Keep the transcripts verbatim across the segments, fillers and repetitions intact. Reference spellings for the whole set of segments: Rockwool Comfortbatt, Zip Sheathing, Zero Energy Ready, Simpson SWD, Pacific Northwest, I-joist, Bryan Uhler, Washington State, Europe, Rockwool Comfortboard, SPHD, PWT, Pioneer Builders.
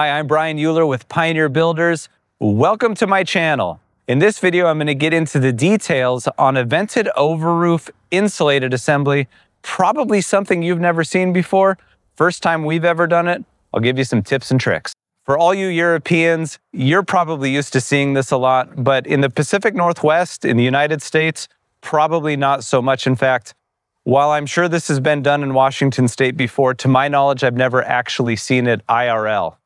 Hi, I'm Bryan Uhler with Pioneer Builders. Welcome to my channel. In this video, I'm going to get into the details on a vented overroof insulated assembly, probably something you've never seen before. First time we've ever done it. I'll give you some tips and tricks. For all you Europeans, you're probably used to seeing this a lot, but in the Pacific Northwest, in the United States, probably not so much. In fact, while I'm sure this has been done in Washington State before, to my knowledge, I've never actually seen it I R L.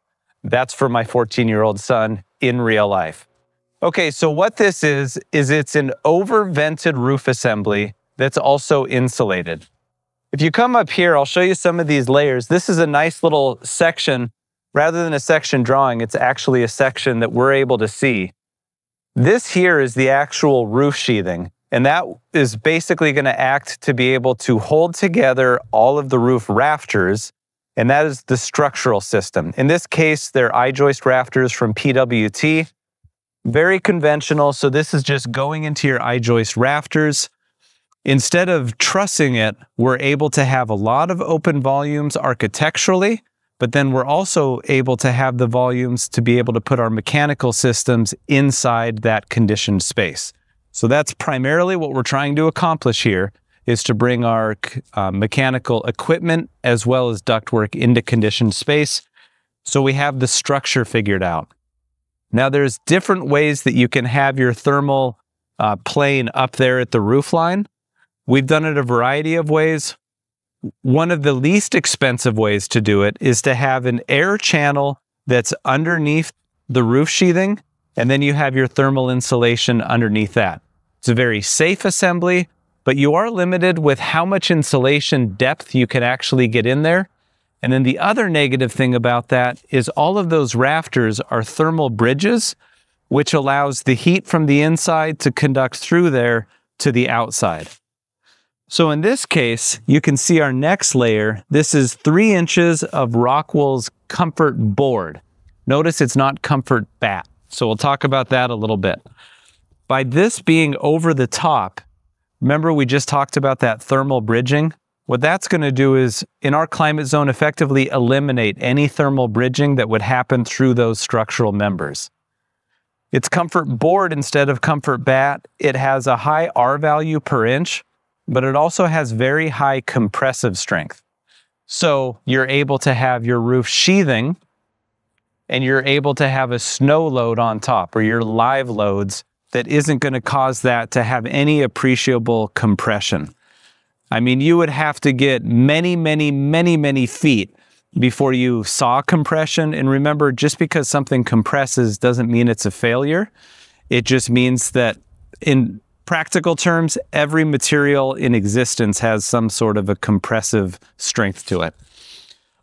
That's for my fourteen-year-old son in real life. Okay, so what this is, is it's an over-vented roof assembly that's also insulated. If you come up here, I'll show you some of these layers. This is a nice little section. Rather than a section drawing, it's actually a section that we're able to see. This here is the actual roof sheathing. And that is basically going to act to be able to hold together all of the roof rafters, and that is the structural system. In this case, they're I-joist rafters from P W T. Very conventional, so this is just going into your I-joist rafters. Instead of trussing it, we're able to have a lot of open volumes architecturally, but then we're also able to have the volumes to be able to put our mechanical systems inside that conditioned space. So that's primarily what we're trying to accomplish here, is to bring our uh, mechanical equipment as well as ductwork into conditioned space, so we have the structure figured out. Now there's different ways that you can have your thermal uh, plane up there at the roof line. We've done it a variety of ways. One of the least expensive ways to do it is to have an air channel that's underneath the roof sheathing, and then you have your thermal insulation underneath that. It's a very safe assembly, but you are limited with how much insulation depth you can actually get in there. And then the other negative thing about that is all of those rafters are thermal bridges, which allows the heat from the inside to conduct through there to the outside. So in this case, you can see our next layer. This is three inches of Rockwool's Comfortboard. Notice it's not Comfortbatt. So we'll talk about that a little bit. By this being over the top, remember we just talked about that thermal bridging? What that's going to do is, in our climate zone, effectively eliminate any thermal bridging that would happen through those structural members. It's Comfortboard instead of Comfortbatt. It has a high R value per inch, but it also has very high compressive strength. So you're able to have your roof sheathing, and you're able to have a snow load on top, or your live loads, that isn't going to cause that to have any appreciable compression. I mean, you would have to get many, many, many, many feet before you saw compression. And remember, just because something compresses doesn't mean it's a failure. It just means that in practical terms, every material in existence has some sort of a compressive strength to it.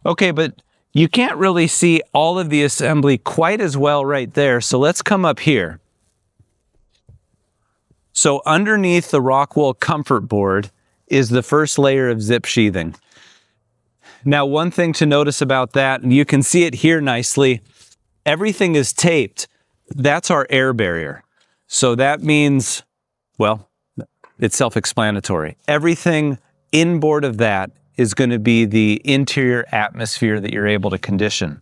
Okay, but you can't really see all of the assembly quite as well right there, so let's come up here. So underneath the Rockwool Comfortboard is the first layer of zip sheathing. Now, one thing to notice about that, and you can see it here nicely, everything is taped. That's our air barrier. So that means, well, it's self-explanatory. Everything inboard of that is going to be the interior atmosphere that you're able to condition.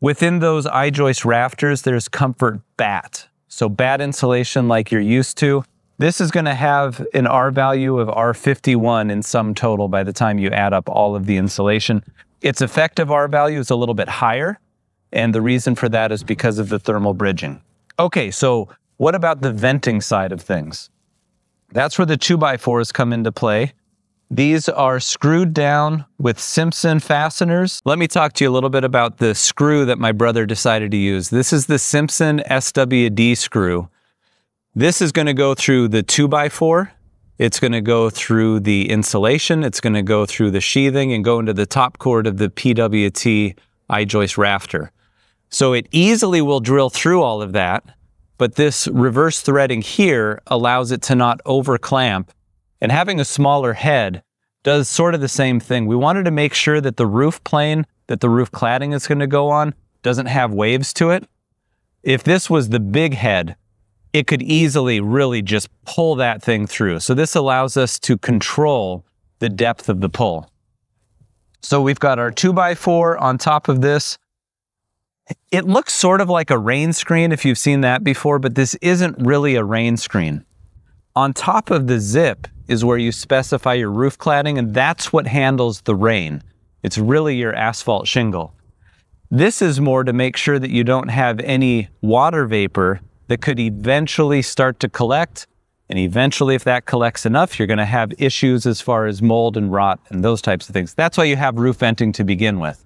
Within those I-joist rafters, there's Comfortbatt. So bat insulation like you're used to. This is going to have an R value of R fifty-one in sum total by the time you add up all of the insulation. Its effective R value is a little bit higher, and the reason for that is because of the thermal bridging. Okay, so what about the venting side of things? That's where the two by fours come into play. These are screwed down with Simpson fasteners. Let me talk to you a little bit about the screw that my brother decided to use. This is the Simpson S W D screw. This is going to go through the two by four. It's going to go through the insulation. It's going to go through the sheathing and go into the top cord of the P W T I-joist rafter. So it easily will drill through all of that, but this reverse threading here allows it to not over clamp. And having a smaller head does sort of the same thing. We wanted to make sure that the roof plane, that the roof cladding is going to go on, doesn't have waves to it. If this was the big head, it could easily really just pull that thing through. So this allows us to control the depth of the pull. So we've got our two by four on top of this. It looks sort of like a rain screen if you've seen that before, but this isn't really a rain screen. On top of the zip is where you specify your roof cladding, and that's what handles the rain. It's really your asphalt shingle. This is more to make sure that you don't have any water vapor that could eventually start to collect, and eventually if that collects enough, you're going to have issues as far as mold and rot and those types of things. That's why you have roof venting to begin with.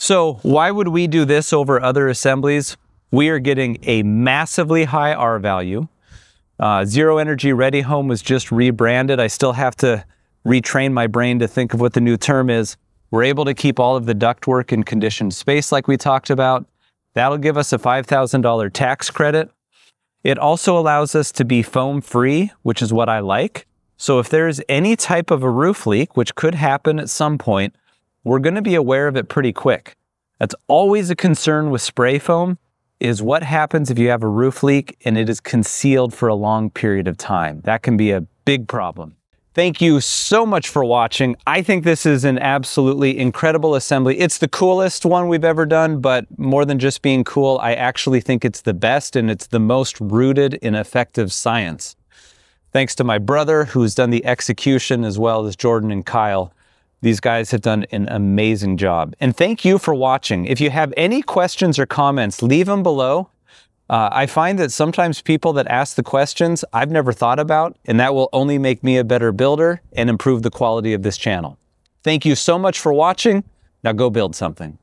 So why would we do this over other assemblies? We are getting a massively high R value. Uh, Zero Energy Ready Home was just rebranded. I still have to retrain my brain to think of what the new term is. We're able to keep all of the ductwork in conditioned space like we talked about. That'll give us a five thousand dollar tax credit. It also allows us to be foam free, which is what I like. So if there is any type of a roof leak, which could happen at some point, we're going to be aware of it pretty quick. That's always a concern with spray foam, is what happens if you have a roof leak and it is concealed for a long period of time. That can be a big problem. Thank you so much for watching. I think this is an absolutely incredible assembly. It's the coolest one we've ever done, but more than just being cool, I actually think it's the best and it's the most rooted in effective science. Thanks to my brother who's done the execution, as well as Jordan and Kyle. These guys have done an amazing job. And thank you for watching. If you have any questions or comments, leave them below. Uh, I find that sometimes people that ask the questions I've never thought about, and that will only make me a better builder and improve the quality of this channel. Thank you so much for watching. Now go build something.